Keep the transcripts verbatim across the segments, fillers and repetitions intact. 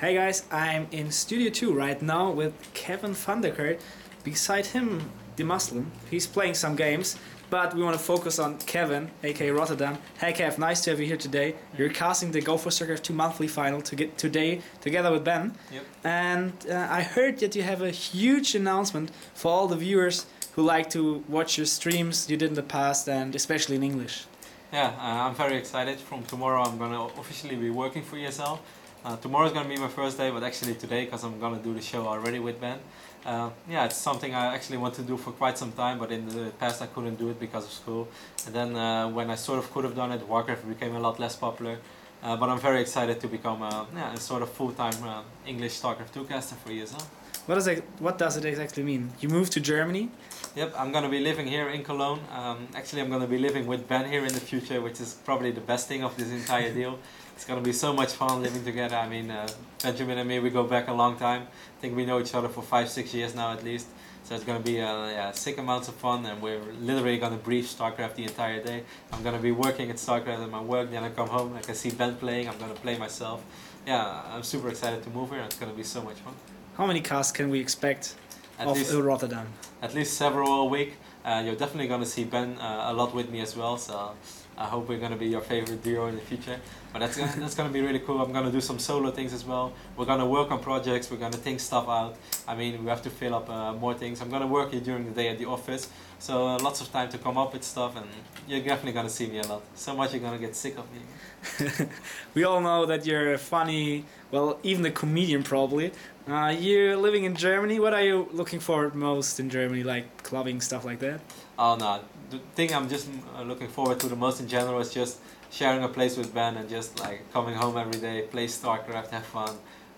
Hey guys, I'm in Studio two right now with Kevin van der Kerk. Beside him, DemuSliM. He's playing some games, but we want to focus on Kevin, aka Rotterdam. Hey Kev, nice to have you here today. You're casting the Go four S C two monthly final to get today together with Ben. Yep. And uh, I heard that you have a huge announcement for all the viewers who like to watch your streams you did in the past, and especially in English. Yeah, uh, I'm very excited. From tomorrow I'm going to officially be working for E S L. Uh, tomorrow is going to be my first day, but actually today, because I'm going to do the show already with Ben. Uh, yeah, it's something I actually want to do for quite some time, but in the past I couldn't do it because of school. And then uh, when I sort of could have done it, Warcraft became a lot less popular. Uh, but I'm very excited to become a, yeah, a sort of full-time uh, English Starcraft two caster for E S L. What, is it, what does it exactly mean? You moved to Germany? Yep, I'm going to be living here in Cologne. Um, actually, I'm going to be living with Ben here in the future, which is probably the best thing of this entire deal. It's going to be so much fun living together. I mean, uh, Benjamin and me, we go back a long time. I think we know each other for five, six years now at least. So it's going to be uh, yeah, sick amounts of fun, and we're literally going to brief StarCraft the entire day. I'm going to be working at StarCraft at my work, then I come home, I can see Ben playing, I'm going to play myself. Yeah, I'm super excited to move here, it's going to be so much fun. How many casts can we expect at of least, Rotterdam? At least several a week. Uh, you're definitely going to see Ben uh, a lot with me as well, so I hope we're going to be your favorite duo in the future. But that's gonna, that's going to be really cool. I'm going to do some solo things as well. We're going to work on projects, we're going to think stuff out. I mean, we have to fill up uh, more things. I'm going to work here during the day at the office, so uh, lots of time to come up with stuff, and you're definitely going to see me a lot. So much you're going to get sick of me. We all know that you're a funny, well, even a comedian probably. Uh, you're living in Germany. What are you looking for most in Germany, like clubbing, stuff like that? Oh no, the thing I'm just uh, looking forward to the most in general is just sharing a place with Ben and just like coming home every day, play StarCraft, have fun,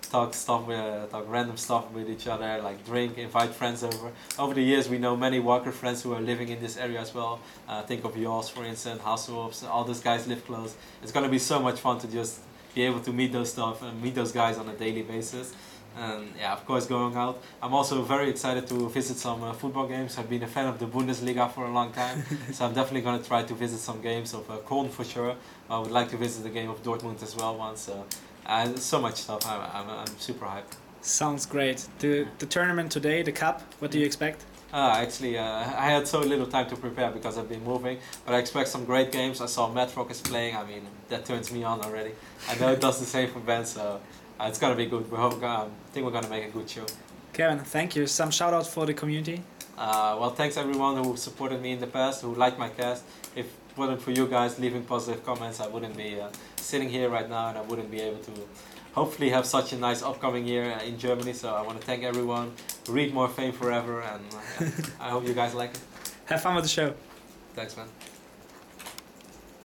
talk stuff, with, uh, talk random stuff with each other, like drink, invite friends over. Over the years we know many Warcraft friends who are living in this area as well. Uh, think of yours, for instance, Housewolfs, all those guys live close. It's gonna be so much fun to just be able to meet those stuff and meet those guys on a daily basis. And yeah, of course, going out. I'm also very excited to visit some uh, football games. I've been a fan of the Bundesliga for a long time, so I'm definitely going to try to visit some games of uh, Cologne for sure. I would like to visit the game of Dortmund as well once. Uh, uh, so much stuff. I'm, I'm, I'm super hyped. Sounds great. The, the tournament today, the cup, what do you expect? Uh, actually, uh, I had so little time to prepare because I've been moving, but I expect some great games. I saw Metrock is playing. I mean, that turns me on already. I know it does the same for Ben, so... Uh, it's gonna be good. We hope. I um, think we're gonna make a good show. Kevin, thank you. Some shout out for the community. Uh, well, thanks everyone who supported me in the past, who liked my cast. If it wasn't for you guys leaving positive comments, I wouldn't be uh, sitting here right now, and I wouldn't be able to hopefully have such a nice upcoming year uh, in Germany. So I want to thank everyone. Read more Fame Forever, and uh, yeah, I hope you guys like it. Have fun with the show. Thanks, man.